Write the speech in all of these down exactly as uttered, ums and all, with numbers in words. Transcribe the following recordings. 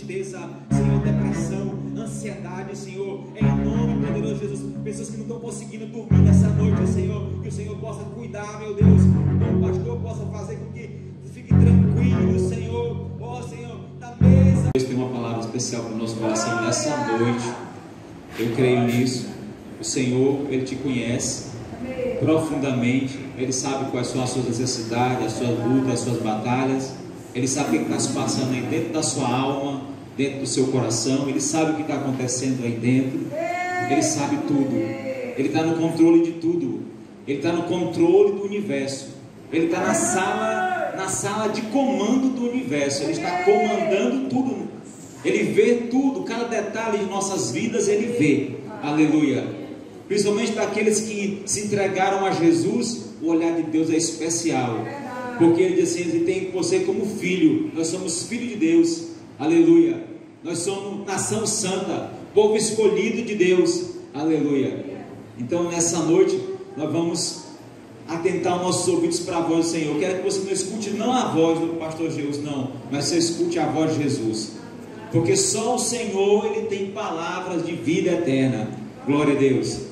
tristeza, Senhor, depressão, ansiedade, Senhor, em nome poderoso de Jesus, pessoas que não estão conseguindo dormir nessa noite, Senhor, que o Senhor possa cuidar, meu Deus, que o pastor possa fazer com que fique tranquilo, Senhor, ó Senhor, da mesa. Deus tem uma palavra especial para o nosso coração nessa noite, eu creio nisso, o Senhor, Ele te conhece profundamente, Ele sabe quais são as suas necessidades, as suas lutas, as suas batalhas, Ele sabe o que está se passando aí dentro da sua alma, dentro do seu coração, Ele sabe o que está acontecendo aí dentro, Ele sabe tudo, Ele está no controle de tudo, Ele está no controle do universo, Ele está na sala, na sala de comando do universo, Ele está comandando tudo, Ele vê tudo, cada detalhe de nossas vidas Ele vê, aleluia. Principalmente para aqueles que se entregaram a Jesus, o olhar de Deus é especial, porque Ele diz assim, Ele tem você como filho, nós somos filhos de Deus, aleluia, nós somos nação santa, povo escolhido de Deus, aleluia. Então nessa noite, nós vamos atentar os nossos ouvidos para a voz do Senhor. Eu quero que você não escute não a voz do pastor Jesus, não, mas você escute a voz de Jesus, porque só o Senhor, Ele tem palavras de vida eterna, glória a Deus.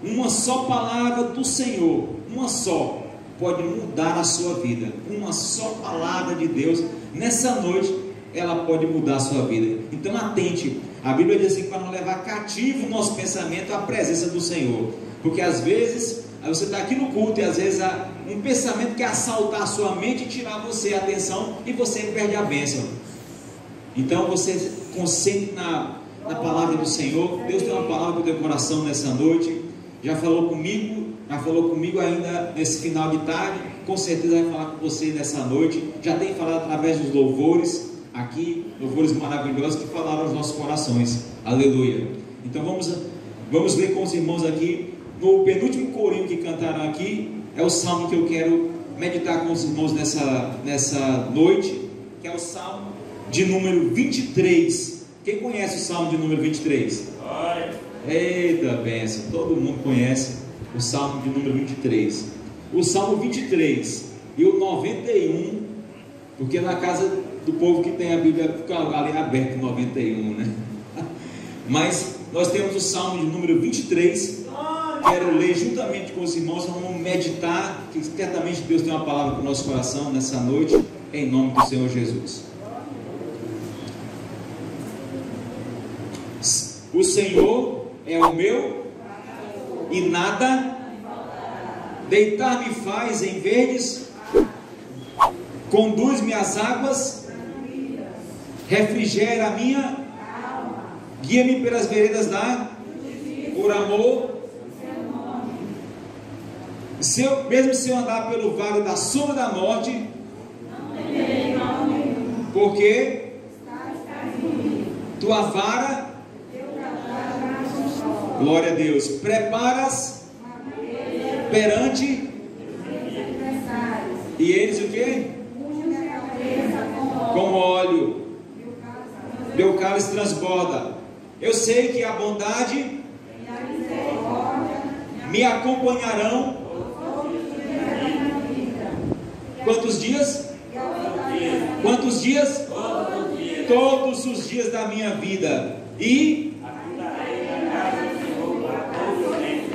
Uma só palavra do Senhor, uma só, pode mudar a sua vida. Uma só palavra de Deus, nessa noite, ela pode mudar a sua vida. Então atente, a Bíblia diz assim, para não levar cativo o nosso pensamento à presença do Senhor, porque às vezes, você está aqui no culto e às vezes há um pensamento que assaltar a sua mente e tirar você a atenção e você perde a bênção. Então você concentre na, na palavra do Senhor. Deus tem uma palavra para o teu coração nessa noite. Já falou comigo, já falou comigo ainda nesse final de tarde, com certeza vai falar com você nessa noite, já tem falado através dos louvores, aqui, louvores maravilhosos que falaram aos nossos corações, aleluia. Então vamos, vamos ler com os irmãos aqui, no penúltimo corinho que cantaram aqui, é o salmo que eu quero meditar com os irmãos nessa, nessa noite, que é o salmo de número vinte e três, quem conhece o salmo de número vinte e três? Vai! Eita benção, todo mundo conhece o Salmo de número vinte e três. O Salmo vinte e três e o noventa e um, porque na casa do povo que tem a Bíblia fica ali aberto o noventa e um, né? Mas nós temos o Salmo de número vinte e três. Quero ler juntamente com os irmãos, vamos meditar, que certamente Deus tem uma palavra para o nosso coração nessa noite, em nome do Senhor Jesus. O Senhor é o meu, e nada, deitar-me faz em verdes, conduz-me às águas, refrigera a minha, guia-me pelas veredas da, por amor, se eu, mesmo se eu andar pelo vale da sombra da morte, porque tua vara, glória a Deus, preparas perante e eles o que? Com óleo meu cálice transborda. Eu sei que a bondade me acompanharão quantos dias? Quantos dias? Todos os dias da minha vida e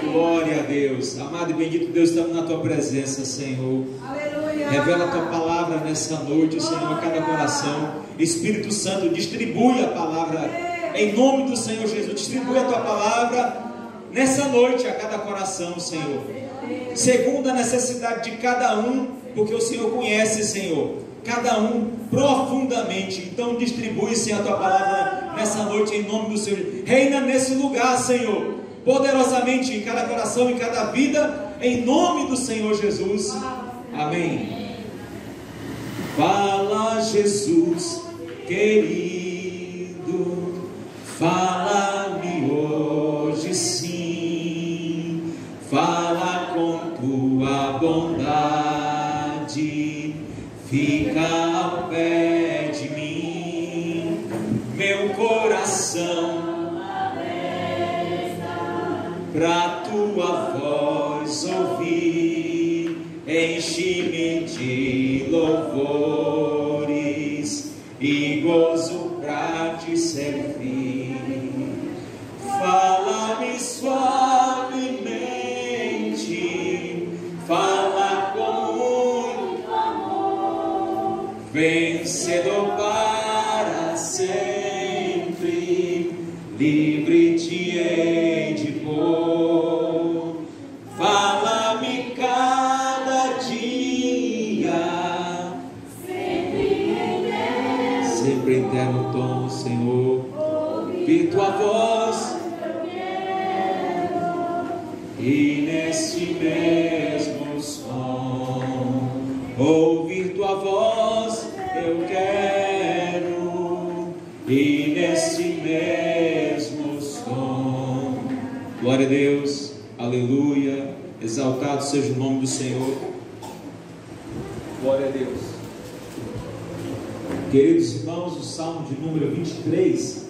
glória a Deus, amado e bendito Deus, estamos na tua presença, Senhor. Aleluia. Revela a tua palavra nessa noite, Senhor, a cada coração. Espírito Santo, distribui a palavra em nome do Senhor Jesus. Distribui a tua palavra nessa noite a cada coração, Senhor, segundo a necessidade de cada um, porque o Senhor conhece, Senhor, cada um profundamente. Então distribui, Senhor, a tua palavra nessa noite em nome do Senhor. Reina nesse lugar, Senhor, poderosamente em cada coração, em cada vida, em nome do Senhor Jesus, amém. Fala Jesus querido, fala-me hoje sim, fala com tua bondade, fica ao pé de mim, meu coração pra tua voz ouvir, enche-me de louvores e gozo pra ti. vencedor para sempre, livre te hei de pôr. Fala-me cada dia, sempre em eterno, sempre em eterno tom, Senhor, ouvi tua voz, eu quero, e nesse mesmo som ouvir tua voz eu quero, e nesse mesmo som. Glória a Deus, aleluia, exaltado seja o nome do Senhor. Glória a Deus. Queridos irmãos, o Salmo de número vinte e três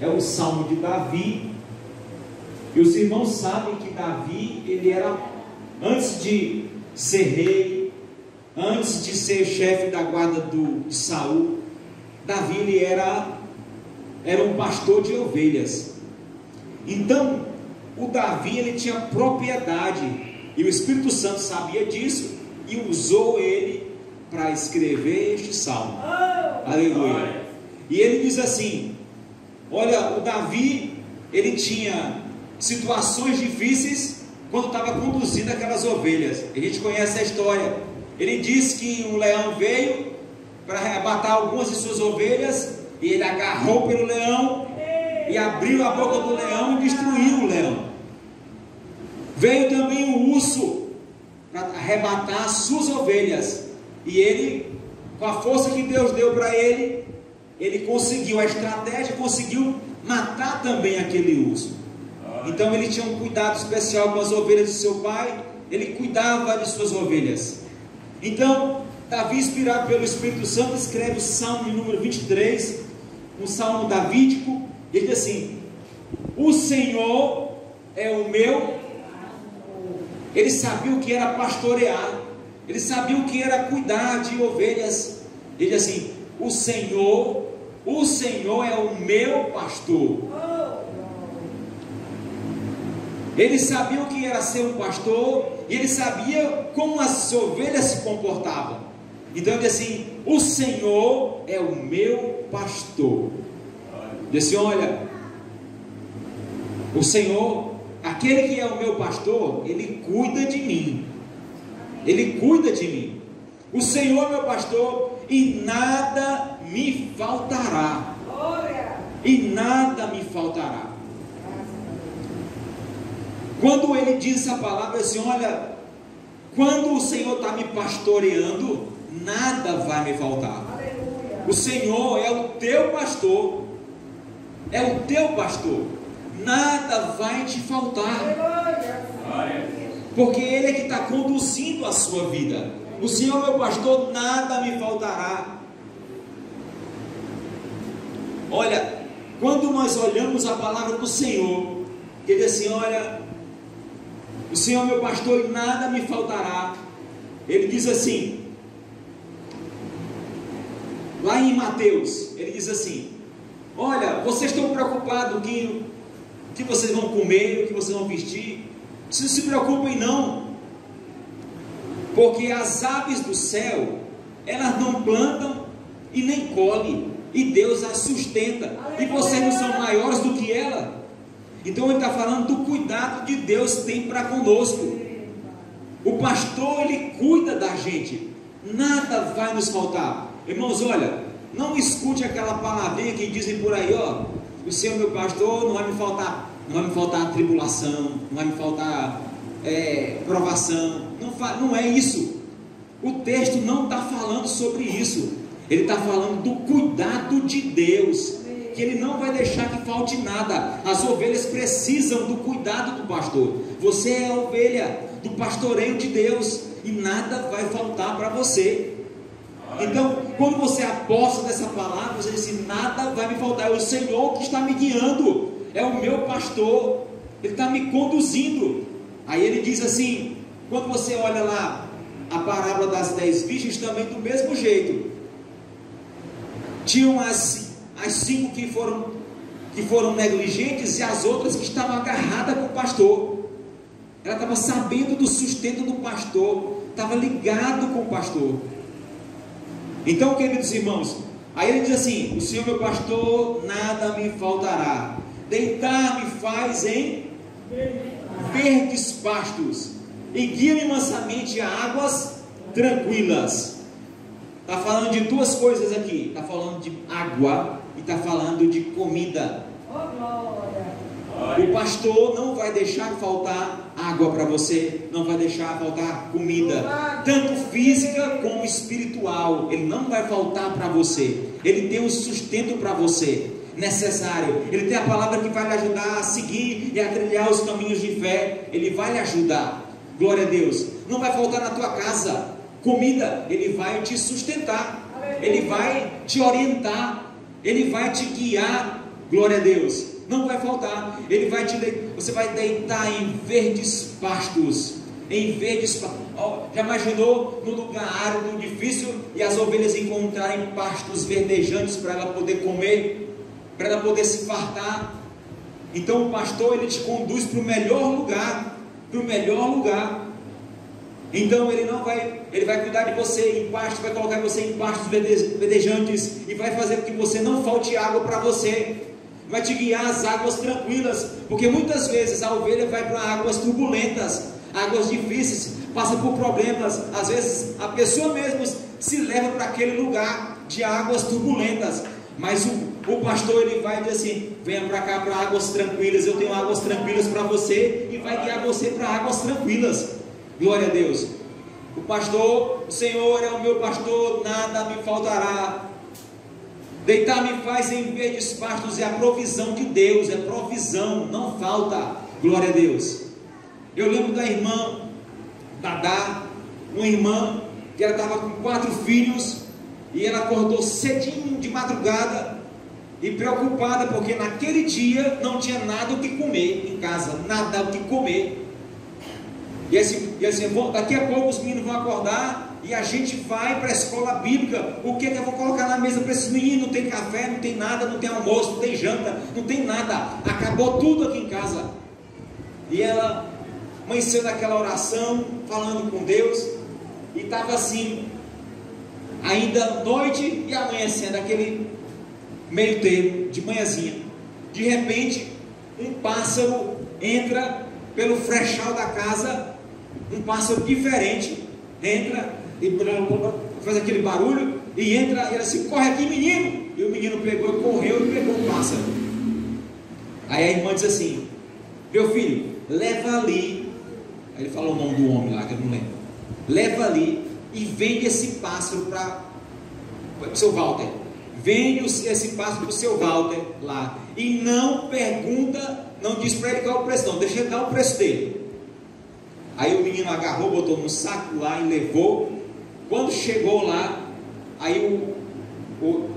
é o Salmo de Davi, e os irmãos sabem que Davi, ele era, antes de ser rei, antes de ser chefe da guarda do, de Saul, Davi ele era, era um pastor de ovelhas. Então, o Davi ele tinha propriedade, e o Espírito Santo sabia disso, e usou ele para escrever este salmo. Oh, aleluia. Glória. E ele diz assim, olha, o Davi, ele tinha situações difíceis quando estava conduzindo aquelas ovelhas. A gente conhece a história. Ele diz que um leão veio para arrebatar algumas de suas ovelhas, e ele agarrou pelo leão e abriu a boca do leão e destruiu o leão. Veio também um urso para arrebatar suas ovelhas, e ele, com a força que Deus deu para ele, ele conseguiu, a estratégia conseguiu matar também aquele urso. Então ele tinha um cuidado especial com as ovelhas de seu pai, ele cuidava de suas ovelhas. Então, Davi, inspirado pelo Espírito Santo, escreve o Salmo número vinte e três, um Salmo davídico. Ele diz assim: o Senhor é o meu. Ele sabia o que era pastorear, ele sabia o que era cuidar de ovelhas. Ele diz assim: o Senhor, o Senhor é o meu pastor. Ele sabia o que era ser um pastor, e ele sabia como as ovelhas se comportavam. Então ele disse assim: o Senhor é o meu pastor. Ele disse: olha, o Senhor, aquele que é o meu pastor, ele cuida de mim, ele cuida de mim. O Senhor é meu pastor, e nada me faltará, e nada me faltará. Quando ele diz essa palavra assim, olha, quando o Senhor está me pastoreando, nada vai me faltar. Aleluia. O Senhor é o teu pastor, é o teu pastor, nada vai te faltar. Aleluia. Porque ele é que está conduzindo a sua vida. O Senhor meu pastor, nada me faltará. Olha, quando nós olhamos a palavra do Senhor, ele diz assim, olha, o Senhor meu pastor e nada me faltará. Ele diz assim, lá em Mateus, ele diz assim, olha, vocês estão preocupados que, que vocês vão comer, o que vocês vão vestir. Não se preocupem não, porque as aves do céu, elas não plantam e nem colhem, e Deus as sustenta, e vocês não são maiores do que ela. Então ele está falando do cuidado que Deus tem para conosco. O pastor, ele cuida da gente, nada vai nos faltar. Irmãos, olha, não escute aquela palavrinha que dizem por aí, ó, o Senhor meu pastor, não vai me faltar, não vai me faltar tribulação, não vai me faltar é, provação. Não, não é isso. O texto não está falando sobre isso. Ele está falando do cuidado de Deus, que ele não vai deixar que falte nada. As ovelhas precisam do cuidado do pastor. Você é a ovelha do pastoreio de Deus, e nada vai faltar para você. Então, quando você aposta dessa palavra, você diz assim, nada vai me faltar, é o Senhor que está me guiando, é o meu pastor, ele está me conduzindo. Aí ele diz assim, quando você olha lá a parábola das dez virgens, também do mesmo jeito, tinham as as cinco que foram, que foram negligentes, e as outras que estavam agarradas com o pastor. Ela estava sabendo do sustento do pastor, estava ligado com o pastor. Então, queridos irmãos, aí ele diz assim: o Senhor meu pastor, nada me faltará. Deitar-me faz em verdes pastos e guia-me mansamente a águas tranquilas. Está falando de duas coisas aqui. Está falando de água e está falando de comida. O pastor não vai deixar faltar água para você, não vai deixar faltar comida, tanto física como espiritual. Ele não vai faltar para você. Ele tem o sustento para você necessário. Ele tem a palavra que vai lhe ajudar a seguir e a trilhar os caminhos de fé. Ele vai lhe ajudar. Glória a Deus. Não vai faltar na tua casa comida. Ele vai te sustentar. Ele vai te orientar. Ele vai te guiar. Glória a Deus. Não vai faltar. Ele vai te de... Você vai deitar em verdes pastos. Em verdes pastos. Oh, já imaginou no lugar árido, difícil, e as ovelhas encontrarem pastos verdejantes para ela poder comer, para ela poder se fartar? Então o pastor, ele te conduz para o melhor lugar, para o melhor lugar. Então ele não vai, ele vai cuidar de você em pastos, vai colocar você em pastos verdejantes e vai fazer com que você não falte água para você. Vai te guiar às águas tranquilas, porque muitas vezes a ovelha vai para águas turbulentas, águas difíceis, passa por problemas. Às vezes a pessoa mesmo se leva para aquele lugar de águas turbulentas, mas o, o pastor, ele vai dizer assim: venha para cá, para águas tranquilas, eu tenho águas tranquilas para você, e vai guiar você para águas tranquilas. Glória a Deus. O pastor, o Senhor é o meu pastor, nada me faltará. Deitar-me faz em verdes pastos, é a provisão de Deus, é provisão, não falta. Glória a Deus. Eu lembro da irmã Dadá, uma irmã que ela estava com quatro filhos, e ela acordou cedinho de madrugada, e preocupada, porque naquele dia não tinha nada o que comer em casa, nada o que comer. E assim, e assim daqui a pouco os meninos vão acordar, e a gente vai para a escola bíblica. O que é que eu vou colocar na mesa para esses meninos? Não tem café, não tem nada, não tem almoço, não tem janta, não tem nada. Acabou tudo aqui em casa. E ela amanheceu aquela oração, falando com Deus, e estava assim, ainda noite e amanhecendo, aquele meio termo, de manhãzinha. De repente, um pássaro entra pelo frechal da casa, um pássaro diferente, entra e faz aquele barulho, e entra, e ela assim: corre aqui, menino. E o menino pegou, correu e pegou o pássaro. Aí a irmã diz assim: meu filho, leva ali. Aí ele falou o nome do homem lá, que eu não lembro. Leva ali e vende esse pássaro para o seu Walter. Vende esse pássaro para o seu Walter lá, e não pergunta, não diz para ele qual é o preço, não, deixa ele dar o preço dele. Aí o menino agarrou, botou no saco lá e levou. Quando chegou lá, aí o, o,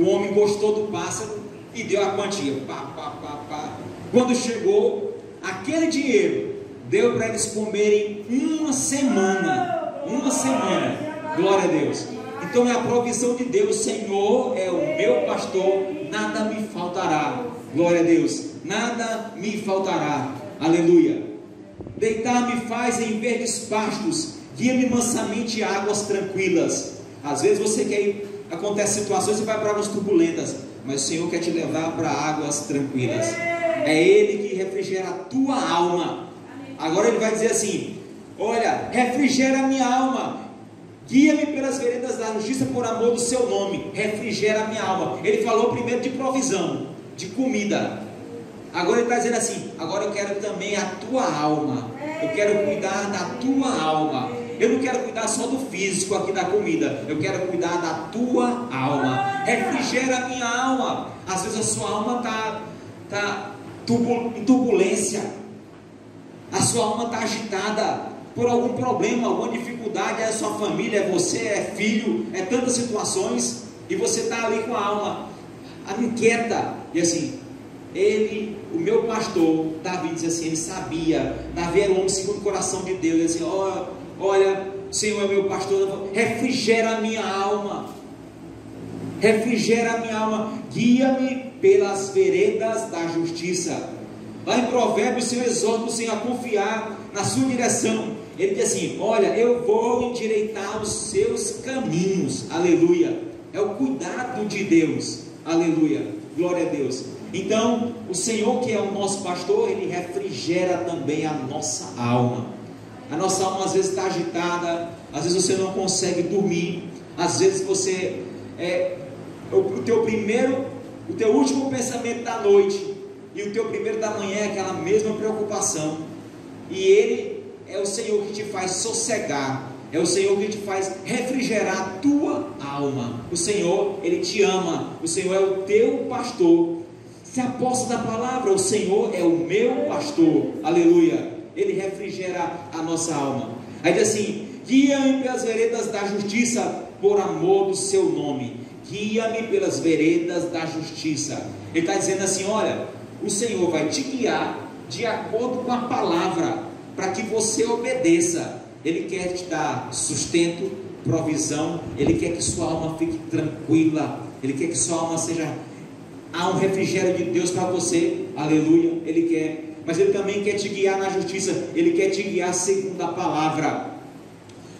o homem gostou do pássaro e deu a quantia. Pá, pá, pá, pá. Quando chegou, aquele dinheiro deu para eles comerem uma semana. Uma semana. Glória a Deus. Então é a provisão de Deus. Senhor é o meu pastor, nada me faltará. Glória a Deus. Nada me faltará. Aleluia. Deitar-me faz em verdes pastos, guia-me mansamente a águas tranquilas. Às vezes você quer ir, acontece situações e vai para águas turbulentas, mas o Senhor quer te levar para águas tranquilas. É Ele que refrigera a tua alma. Agora Ele vai dizer assim: olha, refrigera a minha alma, guia-me pelas veredas da justiça por amor do seu nome. Refrigera a minha alma. Ele falou primeiro de provisão, de comida. Agora Ele está dizendo assim: agora eu quero também a tua alma. Eu quero cuidar da tua alma. Eu não quero cuidar só do físico aqui, da comida. Eu quero cuidar da tua alma. Refrigera a minha alma. Às vezes a sua alma está tá em turbulência. A sua alma está agitada por algum problema, alguma dificuldade. É a sua família, é você, é filho, é tantas situações. E você está ali com a alma inquieta. E assim, ele, o meu pastor, Davi diz assim, ele sabia. Davi era um homem segundo o coração de Deus. Ele disse: ó... Oh, olha, Senhor é meu pastor, refrigera a minha alma, refrigera a minha alma, guia-me pelas veredas da justiça. Lá em Provérbios, o Senhor exorta o Senhor a confiar na sua direção ele diz assim: olha, eu vou endireitar os seus caminhos, aleluia, é o cuidado de Deus, aleluia, glória a Deus. Então, o Senhor, que é o nosso pastor, ele refrigera também a nossa alma. A nossa alma às vezes está agitada, às vezes você não consegue dormir, às vezes você, é, o teu primeiro, o teu último pensamento da noite e o teu primeiro da manhã é aquela mesma preocupação, e ele é o Senhor que te faz sossegar, é o Senhor que te faz refrigerar a tua alma. O Senhor, ele te ama, o Senhor é o teu pastor. Se aposta da palavra, o Senhor é o meu pastor, aleluia, ele refrigera a nossa alma. Aí diz assim: guia-me pelas veredas da justiça, por amor do seu nome, guia-me pelas veredas da justiça. Ele está dizendo assim: olha, o Senhor vai te guiar de acordo com a palavra, para que você obedeça. Ele quer te dar sustento, provisão, ele quer que sua alma fique tranquila, ele quer que sua alma seja, há um refrigério de Deus para você, aleluia, ele quer. Mas ele também quer te guiar na justiça, ele quer te guiar segundo a palavra,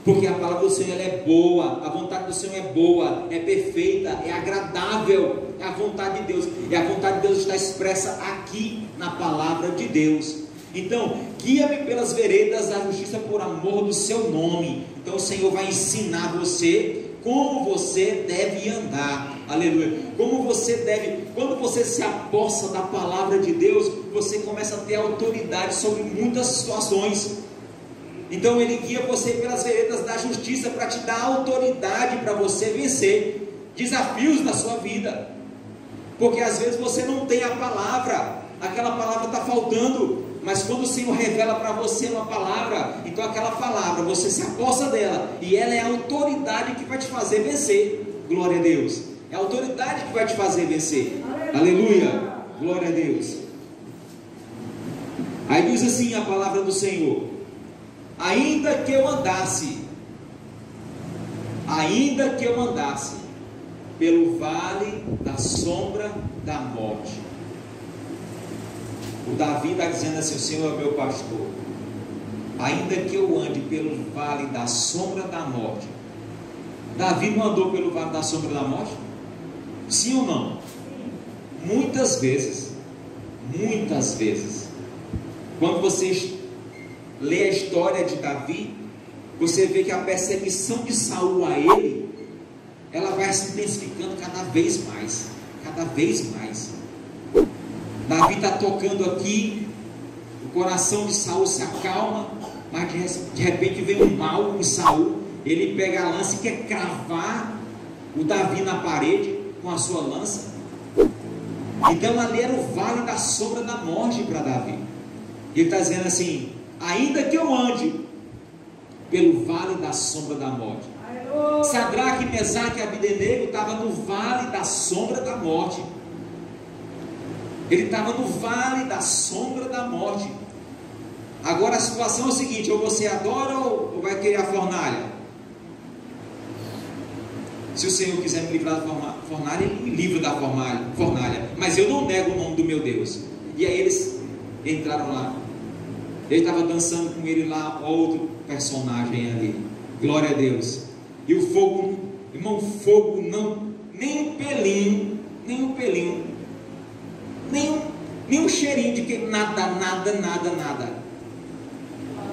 porque a palavra do Senhor ela é boa, a vontade do Senhor é boa, é perfeita, é agradável, é a vontade de Deus, e a vontade de Deus está expressa aqui na palavra de Deus. Então, guia-me pelas veredas da justiça por amor do seu nome. Então o Senhor vai ensinar você como você deve andar, aleluia, como você deve. Quando você se aposta da palavra de Deus, você começa a ter autoridade sobre muitas situações. Então ele guia você pelas veredas da justiça para te dar autoridade, para você vencer desafios na sua vida, porque às vezes você não tem a palavra, aquela palavra está faltando, mas quando o Senhor revela para você uma palavra, então aquela palavra, você se aposta dela, e ela é a autoridade que vai te fazer vencer, glória a Deus, é a autoridade que vai te fazer vencer, aleluia, aleluia. Glória a Deus. Aí diz assim a palavra do Senhor: ainda que eu andasse, ainda que eu andasse pelo vale da sombra da morte. O Davi está dizendo assim: o Senhor é meu pastor, ainda que eu ande pelo vale da sombra da morte. Davi não andou pelo vale da sombra da morte? Sim ou não? Muitas vezes, muitas vezes, quando vocês lê a história de Davi, você vê que a perseguição de Saul a ele, ela vai se intensificando cada vez mais, cada vez mais. Davi está tocando aqui, o coração de Saul se acalma, mas de repente vem um mal em Saul, ele pega a lança e quer cravar o Davi na parede com a sua lança. Então ali era o vale da sombra da morte para Davi. Ele está dizendo assim: ainda que eu ande pelo vale da sombra da morte. Sadraque, Mesaque e Abdenego estava no vale da sombra da morte. Ele estava no vale da sombra da morte. Agora a situação é o seguinte: ou você adora ou vai querer a fornalha. Se o Senhor quiser me livrar da fornalha, Ele me livra da fornalha, mas eu não nego o nome do meu Deus. E aí eles entraram lá. Ele estava dançando com ele lá, outro personagem ali, glória a Deus. E o fogo, irmão, o fogo não, nem um pelinho, nem um pelinho, nem um, nem um cheirinho de que nada, nada, nada, nada.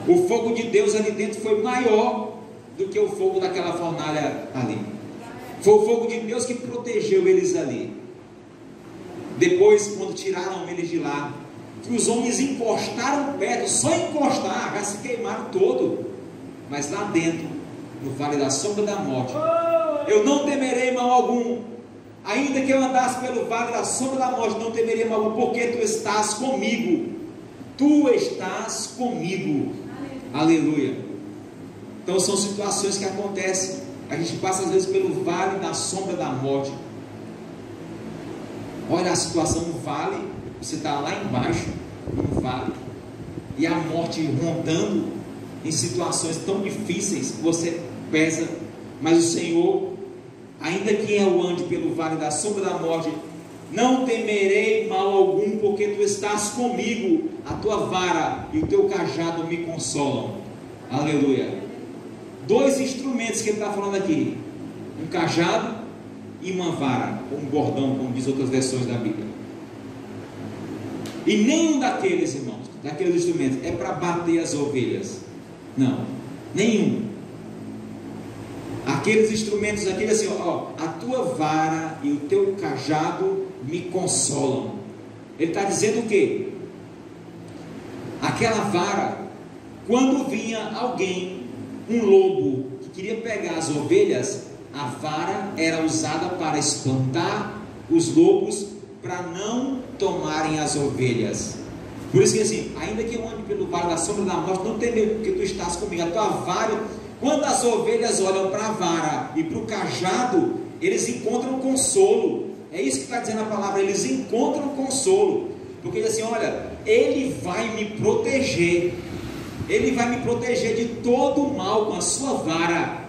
O fogo de Deus ali dentro foi maior do que o fogo daquela fornalha ali. Foi o fogo de Deus que protegeu eles ali. Depois, quando tiraram eles de lá, que os homens encostaram perto, só encostar, já se queimaram todo. Mas lá dentro, no vale da sombra da morte, eu não temerei mal algum. Ainda que eu andasse pelo vale da sombra da morte, não temerei mal algum, porque tu estás comigo. Tu estás comigo. Aleluia. Aleluia. Então são situações que acontecem. A gente passa às vezes pelo vale da sombra da morte. Olha a situação no vale. Você está lá embaixo, no vale, e a morte rondando em situações tão difíceis, você pesa. Mas o Senhor, ainda que eu ande pelo vale da sombra da morte, não temerei mal algum, porque tu estás comigo, a tua vara e o teu cajado me consolam. Aleluia. Dois instrumentos que ele está falando aqui: um cajado e uma vara, ou um bordão, como diz outras versões da Bíblia. E nenhum daqueles, irmãos, daqueles instrumentos é para bater as ovelhas. Não, nenhum. Aqueles instrumentos, aquele assim, ó, ó, a tua vara e o teu cajado me consolam. Ele está dizendo o quê? Aquela vara, quando vinha alguém, um lobo, que queria pegar as ovelhas, a vara era usada para espantar os lobos, para não tomarem as ovelhas. Por isso que assim, ainda que eu ande pelo vale da sombra da morte, não tem medo, porque tu estás comigo. A tua vara, quando as ovelhas olham para a vara e para o cajado, eles encontram consolo. É isso que está dizendo a palavra, eles encontram consolo, porque diz assim, olha, ele vai me proteger, ele vai me proteger de todo o mal com a sua vara,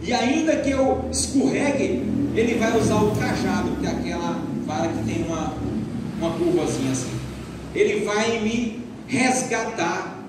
e ainda que eu escorregue, ele vai usar o cajado, que é aquela vara que tem uma, uma curvazinha assim, ele vai me resgatar,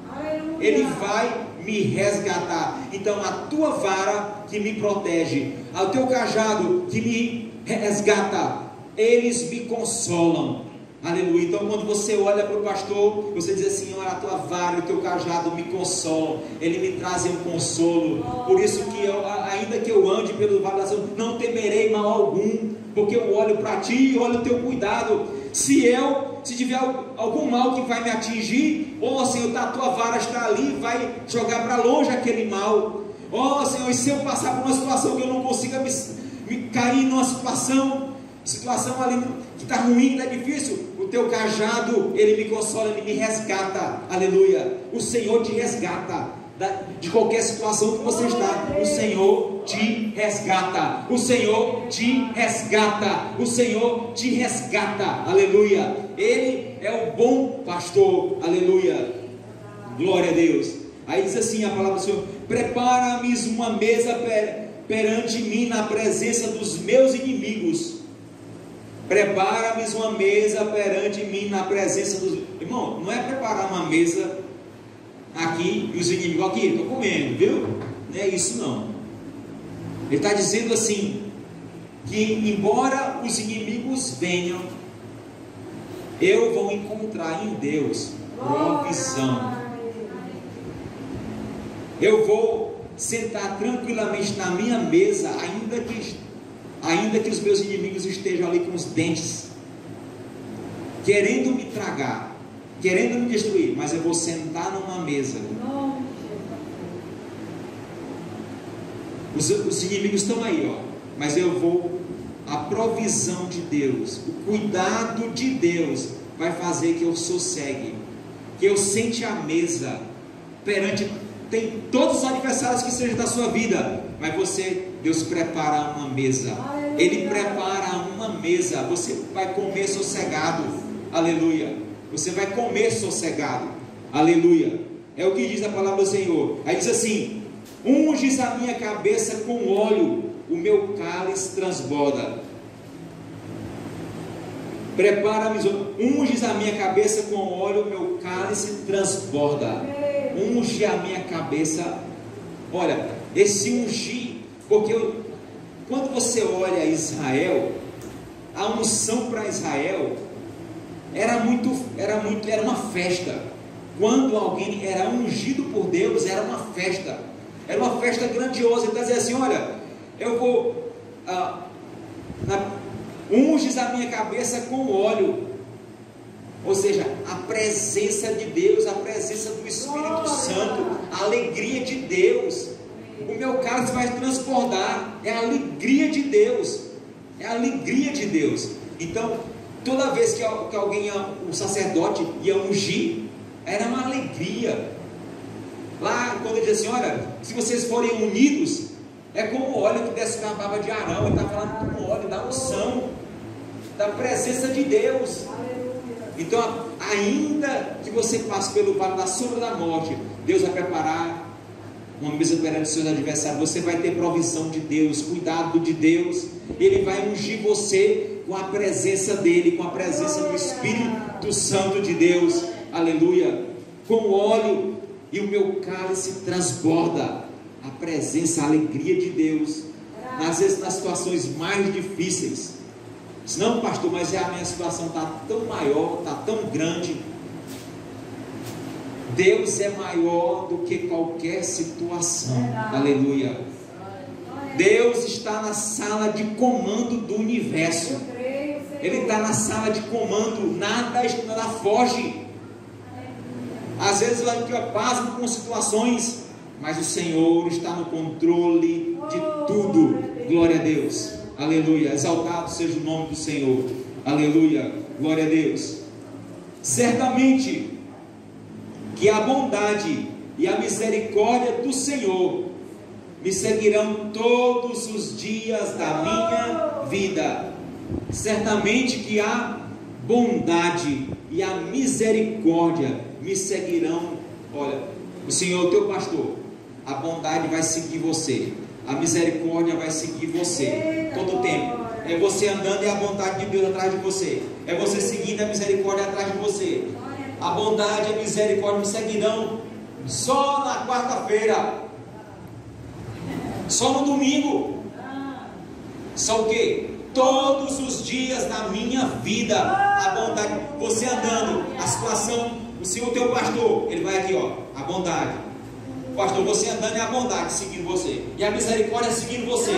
ele vai me resgatar. Então a tua vara que me protege, o teu cajado que me resgata, eles me consolam. Aleluia. Então quando você olha para o pastor, você diz assim, olha, a tua vara e o teu cajado me consolam, ele me traz um consolo. Por isso que eu, ainda que eu ande pelo vale da sombra, não temerei mal algum, porque eu olho para ti e olho o teu cuidado. Se eu, se tiver algum mal que vai me atingir, ó Senhor, a tua vara está ali, vai jogar para longe aquele mal. Ó Senhor, e se eu passar por uma situação que eu não consiga me, me cair numa situação, situação ali que está ruim, está difícil, o teu cajado, ele me consola, ele me resgata. Aleluia. O Senhor te resgata de qualquer situação que você está. O Senhor te resgata, o Senhor te resgata, o Senhor te resgata. Aleluia. Ele é o bom pastor. Aleluia. Glória a Deus. Aí diz assim a palavra do Senhor: prepara-me uma mesa per, perante mim na presença dos meus inimigos. Prepara-me uma mesa perante mim na presença dos... Irmão, não é preparar uma mesa aqui e os inimigos aqui, estou comendo, viu? Não é isso não. Ele está dizendo assim, que embora os inimigos venham, eu vou encontrar em Deus provisão. Eu vou sentar tranquilamente na minha mesa, ainda que, ainda que os meus inimigos estejam ali com os dentes, querendo me tragar, querendo me destruir, mas eu vou sentar numa mesa. Os, os inimigos estão aí, ó, mas eu vou... A provisão de Deus, o cuidado de Deus vai fazer que eu sossegue, que eu sente a mesa perante... Tem todos os adversários que sejam da sua vida, mas você... Deus prepara uma mesa. Ele prepara uma mesa. Você vai comer sossegado. Aleluia. Você vai comer sossegado. Aleluia. É o que diz a palavra do Senhor. Aí diz assim: unges a minha cabeça com óleo, o meu cálice transborda. Prepara-me, unges a minha cabeça com óleo, o meu cálice transborda. Unge a minha cabeça. Olha, esse ungir, porque eu, quando você olha Israel, a unção para Israel era muito, era muito, era uma festa. Quando alguém era ungido por Deus, era uma festa, era uma festa grandiosa. Ele está dizendo assim, olha, eu vou, ah, na, unges a minha cabeça com óleo, ou seja, a presença de Deus, a presença do Espírito Santo, a alegria de Deus, o meu cálice vai transbordar, é a alegria de Deus, é a alegria de Deus. Então, toda vez que alguém, um sacerdote, ia ungir, era uma alegria. Lá, quando ele diz assim, olha, se vocês forem unidos, é como o óleo que desce na baba de Arão. Ele está falando com o óleo da unção, da presença de Deus. Então, ainda que você passe pelo vale da sombra da morte, Deus vai preparar uma mesa perante os seus adversários. Você vai ter provisão de Deus, cuidado de Deus. Ele vai ungir você com a presença dele, com a presença do Espírito Santo de Deus. Aleluia. Com óleo, e o meu cálice transborda. A presença, a alegria de Deus, às vezes nas situações mais difíceis. Diz, não, pastor, mas a minha situação está tão maior, está tão grande. Deus é maior do que qualquer situação. Aleluia. Deus está na sala de comando do universo. Ele está na sala de comando. Nada, nada foge. Às vezes a gente passa com situações, mas o Senhor está no controle de tudo. Glória a Deus. Aleluia. Exaltado seja o nome do Senhor. Aleluia. Glória a Deus. Certamente que a bondade e a misericórdia do Senhor me seguirão todos os dias da minha vida. Certamente que a bondade e a misericórdia me seguirão. Olha, o Senhor, teu pastor, a bondade vai seguir você, a misericórdia vai seguir você todo o tempo. É você andando e a bondade de Deus atrás de você. É você seguindo a misericórdia atrás de você. A bondade e a misericórdia me seguirão só na quarta-feira, só no domingo, só o quê? Todos os dias da minha vida. A bondade, você andando, a situação, o Senhor teu pastor, ele vai aqui, ó, a bondade, pastor, você andando é a bondade seguindo você, e a misericórdia seguindo você,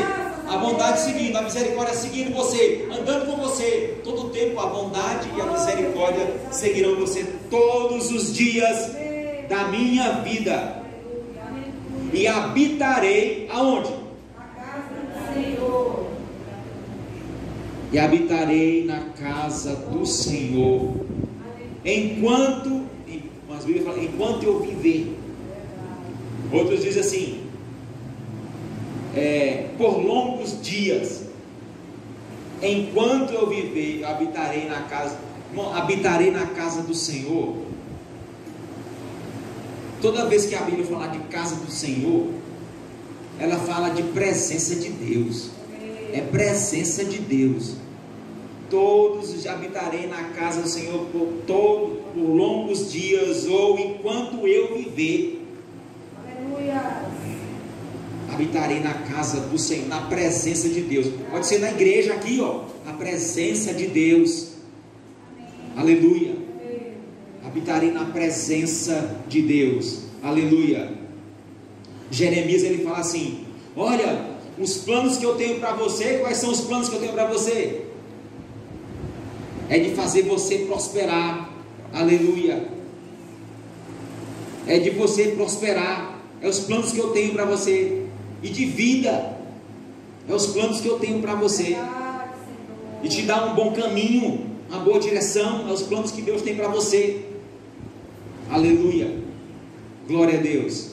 a bondade seguindo, a misericórdia seguindo você, andando com você, todo o tempo a bondade e a misericórdia seguirão você todos os dias da minha vida. E habitarei aonde? Na casa do Senhor. E habitarei na casa do Senhor. Enquanto, as Bíblias falam, enquanto eu viver. Outros dizem assim, é, por longos dias. Enquanto eu viver, eu habitarei na casa. Não, habitarei na casa do Senhor. Toda vez que a Bíblia fala de casa do Senhor, ela fala de presença de Deus. É presença de Deus. Todos habitarei na casa do Senhor por, todo, por longos dias, ou enquanto eu viver. Aleluia. Habitarei na casa do Senhor, na presença de Deus. Pode ser na igreja aqui, ó. A presença de Deus. Amém. Aleluia. Habitarei na presença de Deus. Aleluia. Jeremias, ele fala assim, olha, os planos que eu tenho para você, quais são os planos que eu tenho para você? É de fazer você prosperar. Aleluia. É de você prosperar. É os planos que eu tenho para você. E de vida. É os planos que eu tenho para você. E te dar um bom caminho, uma boa direção, aos planos que Deus tem para você. Aleluia. Glória a Deus.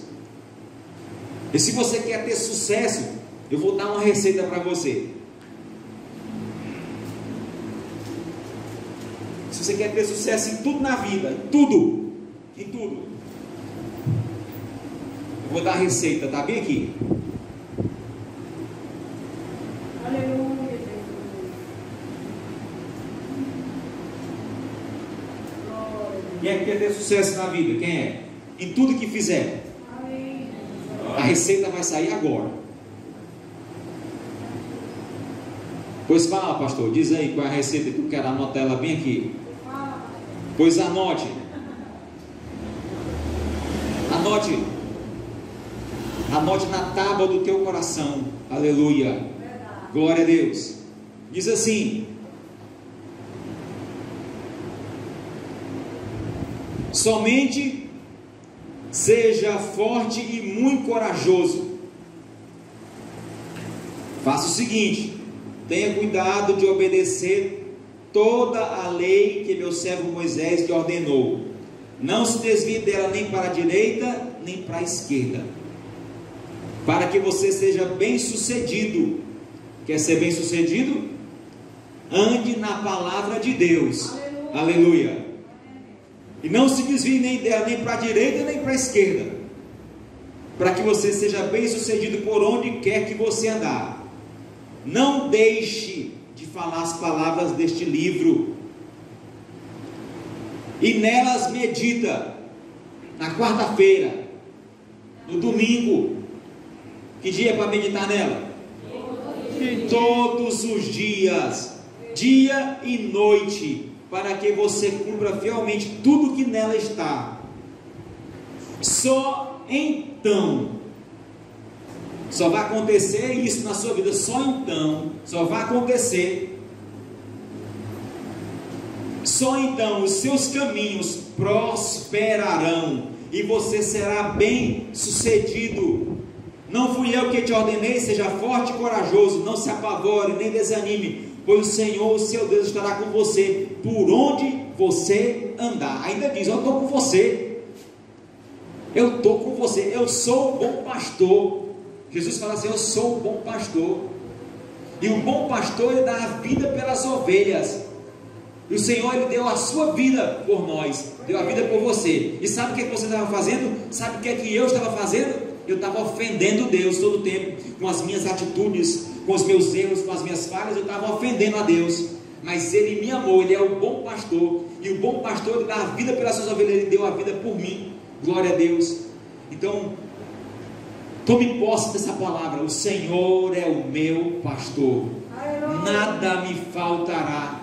E se você quer ter sucesso, eu vou dar uma receita para você. Se você quer ter sucesso em tudo na vida, em tudo, em tudo, eu vou dar a receita, tá bem aqui. Quem é que quer ter sucesso na vida? Quem é? Em tudo que fizer. Amém. A receita vai sair agora. Pois fala, pastor, diz aí qual é a receita que tu quer, anota ela bem aqui. Pois anote. Anote. Anote na tábua do teu coração. Aleluia. Glória a Deus. Diz assim. Somente seja forte e muito corajoso. Faça o seguinte: tenha cuidado de obedecer toda a lei que meu servo Moisés te ordenou. Não se desvie dela nem para a direita, nem para a esquerda. Para que você seja bem-sucedido. Quer ser bem-sucedido? Ande na palavra de Deus. Aleluia. Aleluia. E não se desvie nem dela, nem para a direita, nem para a esquerda, para que você seja bem sucedido por onde quer que você andar. Não deixe de falar as palavras deste livro, e nelas medita, na quarta-feira, no domingo. Que dia é para meditar nela? Todos os dias, dia e noite, para que você cumpra fielmente tudo que nela está. Só então, só vai acontecer isso na sua vida, só então, só vai acontecer, só então os seus caminhos prosperarão e você será bem sucedido. Não fui eu que te ordenei, seja forte e corajoso, não se apavore, nem desanime, pois o Senhor, o seu Deus, estará com você, por onde você andar. Ainda diz, eu estou com você, eu estou com você, eu sou o bom pastor. Jesus fala assim, eu sou o bom pastor, e o bom pastor, ele dá a vida pelas ovelhas, e o Senhor, ele deu a sua vida por nós, deu a vida por você. E sabe o que você estava fazendo? Sabe o que é que eu estava fazendo? Eu estava ofendendo Deus todo o tempo, com as minhas atitudes, com os meus erros, com as minhas falhas, eu estava ofendendo a Deus. Mas Ele me amou, Ele é o bom pastor, e o bom pastor, Ele dá a vida pelas suas ovelhas, Ele deu a vida por mim, glória a Deus. Então, tome posse dessa palavra, o Senhor é o meu pastor, nada me faltará,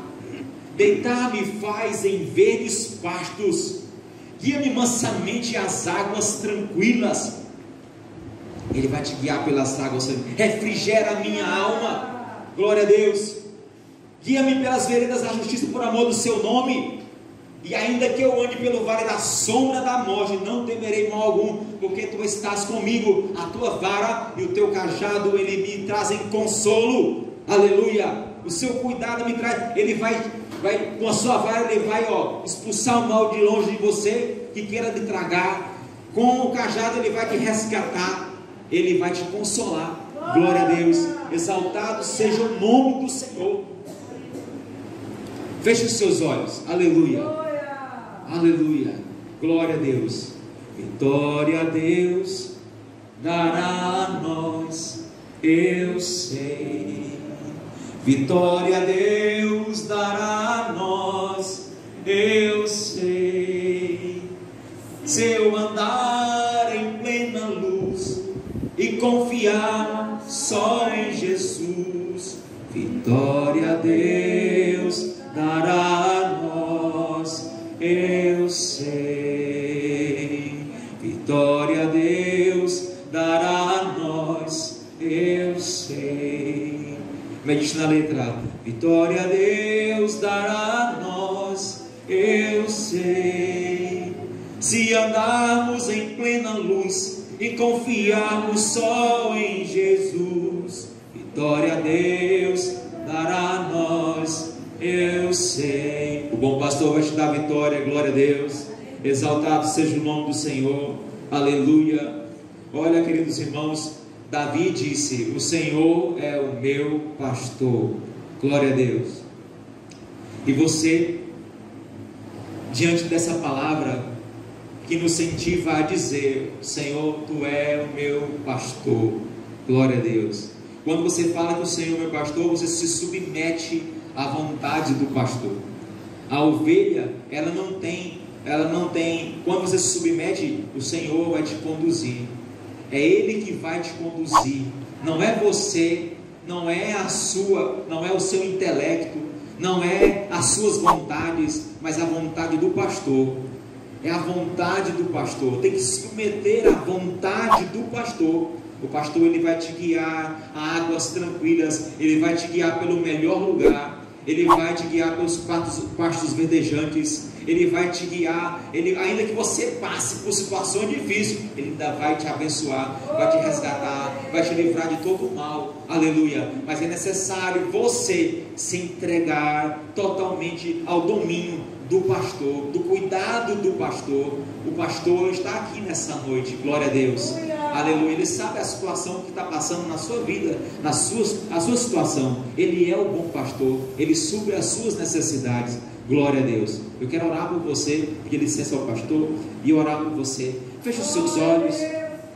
deitar-me faz em verdes pastos, guia-me mansamente às águas tranquilas. Ele vai te guiar pelas águas, refrigera a minha alma, glória a Deus, guia-me pelas veredas da justiça, por amor do seu nome, e ainda que eu ande pelo vale da sombra da morte, não temerei mal algum, porque tu estás comigo, a tua vara e o teu cajado, ele me trazem consolo, aleluia, o seu cuidado me traz, ele vai, vai com a sua vara, ele vai ó, expulsar o mal de longe de você, que queira te tragar, com o cajado ele vai te resgatar, Ele vai te consolar, glória a Deus, exaltado seja o nome do Senhor. Feche os seus olhos, aleluia, aleluia, glória a Deus, vitória a Deus, dará a nós, eu sei, vitória a Deus, dará a nós, eu sei, se eu andar em plena luz, e confiar só em Jesus, vitória a Deus dará a nós, eu sei, vitória a Deus dará a nós, eu sei, medite na letra, vitória a Deus dará a nós, eu sei, se andarmos em plena luz, e confiarmos só em Jesus, vitória a Deus dará a nós, eu sei, o bom pastor vai te dar vitória, glória a Deus, exaltado seja o nome do Senhor, aleluia. Olha, queridos irmãos, Davi disse, o Senhor é o meu pastor, glória a Deus. E você, diante dessa palavra que nos incentiva a dizer, Senhor, Tu é o meu pastor, glória a Deus, quando você fala que o Senhor é meu pastor, você se submete à vontade do pastor. A ovelha, ela não tem, ela não tem, quando você se submete, o Senhor vai te conduzir, é Ele que vai te conduzir, não é você, não é a sua, não é o seu intelecto, não é as suas vontades, mas a vontade do pastor, é a vontade do pastor, tem que se submeter à vontade do pastor. O pastor, ele vai te guiar a águas tranquilas, ele vai te guiar pelo melhor lugar, ele vai te guiar pelos pastos, pastos verdejantes, ele vai te guiar, ele, ainda que você passe por situações difíceis, ele ainda vai te abençoar, vai te resgatar, vai te livrar de todo o mal, aleluia, mas é necessário você se entregar totalmente ao domínio do pastor, do cuidado do pastor. O pastor está aqui nessa noite, glória a Deus, aleluia, ele sabe a situação que está passando na sua vida, na sua, a sua situação, ele é o bom pastor, ele supre as suas necessidades, glória a Deus. Eu quero orar por você, pedir licença ao pastor e orar por você. Feche os seus olhos,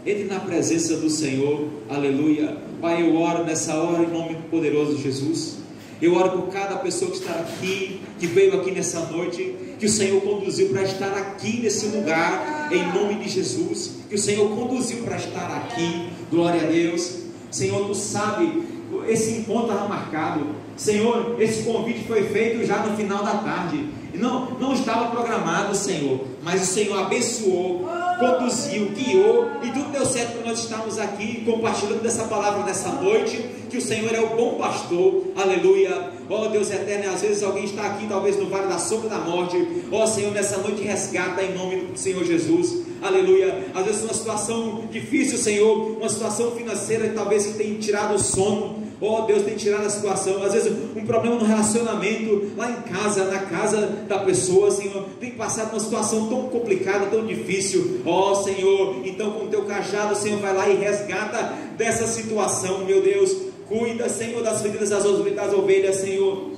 entre na presença do Senhor, aleluia. Pai, eu oro nessa hora em nome poderoso de Jesus. Eu oro por cada pessoa que está aqui, que veio aqui nessa noite, que o Senhor conduziu para estar aqui nesse lugar, em nome de Jesus, que o Senhor conduziu para estar aqui, glória a Deus. Senhor, Tu sabe, esse encontro estava marcado, Senhor, esse convite foi feito já no final da tarde, não, não estava programado, Senhor, mas o Senhor abençoou, conduziu, guiou, e tudo deu certo para nós estarmos aqui, compartilhando dessa palavra nessa noite, que o Senhor é o bom pastor, aleluia, ó Deus eterno. Às vezes alguém está aqui, talvez no vale da sombra da morte, ó Senhor, nessa noite resgata em nome do Senhor Jesus, aleluia. Às vezes uma situação difícil, Senhor, uma situação financeira que talvez que tenha tirado o sono, ó Deus, tem tirado a situação, às vezes um problema no relacionamento, lá em casa, na casa da pessoa, Senhor, tem passado uma situação tão complicada, tão difícil, ó Senhor, então com o Teu cajado, Senhor, vai lá e resgata dessa situação, meu Deus, cuida, Senhor, das vidas das ovelhas, Senhor,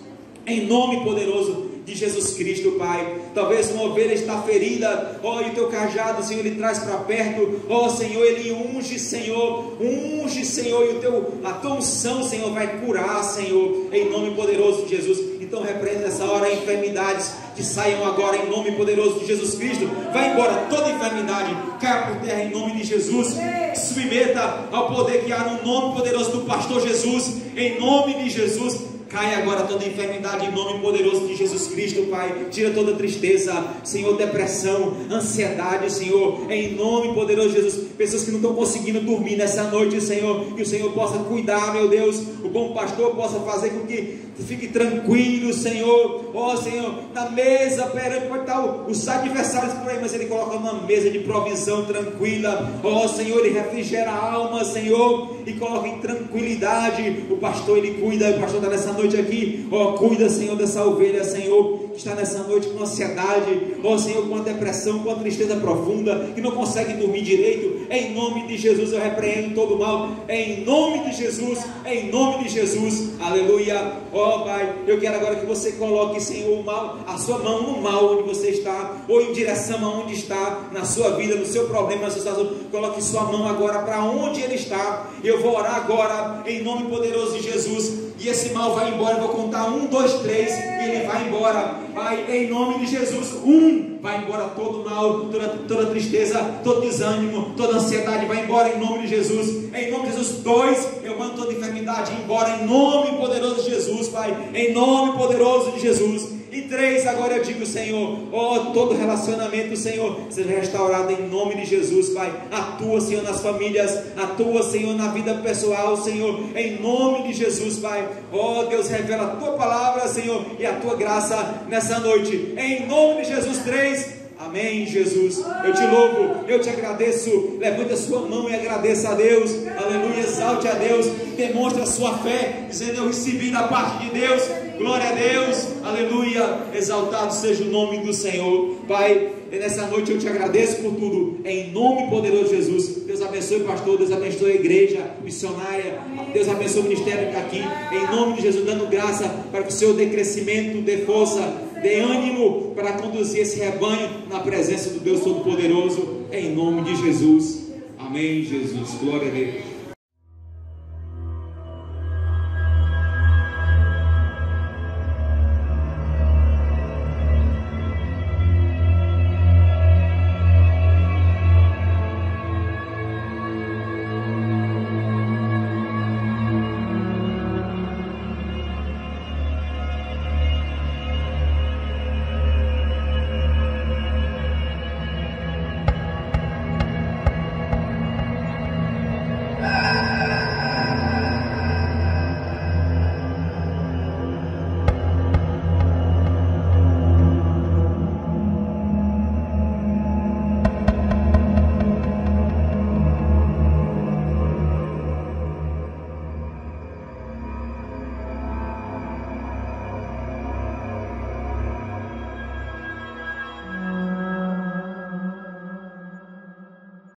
em nome poderoso de Jesus Cristo, Pai. Talvez uma ovelha está ferida, ó, e o Teu cajado, Senhor, Ele traz para perto, ó Senhor, Ele unge, Senhor, unge, Senhor, e o teu, a Tua unção, Senhor, vai curar, Senhor, em nome poderoso de Jesus. Então repreenda nessa hora enfermidades que saiam agora em nome poderoso de Jesus Cristo. Vai embora toda enfermidade, caia por terra em nome de Jesus. Submeta ao poder que há no nome poderoso do pastor Jesus, em nome de Jesus. Cai agora toda enfermidade em nome poderoso de Jesus Cristo, Pai. Tira toda tristeza, Senhor, depressão, ansiedade, Senhor, em nome poderoso de Jesus. Pessoas que não estão conseguindo dormir nessa noite, Senhor, que o Senhor possa cuidar, meu Deus. O bom pastor possa fazer com que fique tranquilo, Senhor. Ó, Senhor, na mesa, perante, pode estar os adversários por aí, mas Ele coloca uma mesa de provisão tranquila. Ó, Senhor, Ele refrigera a alma, Senhor, e coloca em tranquilidade. O pastor, Ele cuida, o pastor está nessa noite aqui, ó, cuida, Senhor, dessa ovelha, Senhor, que está nessa noite com ansiedade, ó Senhor, com a depressão, com a tristeza profunda, que não consegue dormir direito, em nome de Jesus. Eu repreendo todo o mal, em nome de Jesus, em nome de Jesus, aleluia. Ó Pai, eu quero agora que você coloque, Senhor, o mal, a sua mão no mal onde você está, ou em direção aonde está, na sua vida, no seu problema, na sua situação. Coloque sua mão agora para onde ele está. Eu vou orar agora, em nome poderoso de Jesus, e esse mal vai embora. Eu vou contar um, dois, três, e ele vai embora. Pai, em nome de Jesus, um, vai embora todo mal, toda, toda tristeza, todo desânimo, toda ansiedade, vai embora em nome de Jesus. Em nome de Jesus, dois, eu mando toda enfermidade embora em nome poderoso de Jesus, Pai, em nome poderoso de Jesus. E três, agora eu digo, Senhor, ó, todo relacionamento, Senhor, seja restaurado em nome de Jesus, Pai. Atua, Senhor, nas famílias, atua, Senhor, na vida pessoal, Senhor, em nome de Jesus, Pai. Ó, Deus, revela a Tua palavra, Senhor, e a Tua graça nessa noite, em nome de Jesus. Três, amém, Jesus. Eu te louvo, eu te agradeço. Levante a sua mão e agradeça a Deus, aleluia, exalte a Deus, demonstre a sua fé, dizendo: eu recebi da parte de Deus. Glória a Deus, aleluia, exaltado seja o nome do Senhor. Pai, nessa noite eu te agradeço por tudo, em nome poderoso de Jesus. Deus abençoe o pastor, Deus abençoe a igreja missionária, Deus abençoe o ministério que está aqui, em nome de Jesus, dando graça para que o Senhor dê crescimento, dê força, dê ânimo para conduzir esse rebanho na presença do Deus Todo-Poderoso, em nome de Jesus. Amém, Jesus, glória a Deus.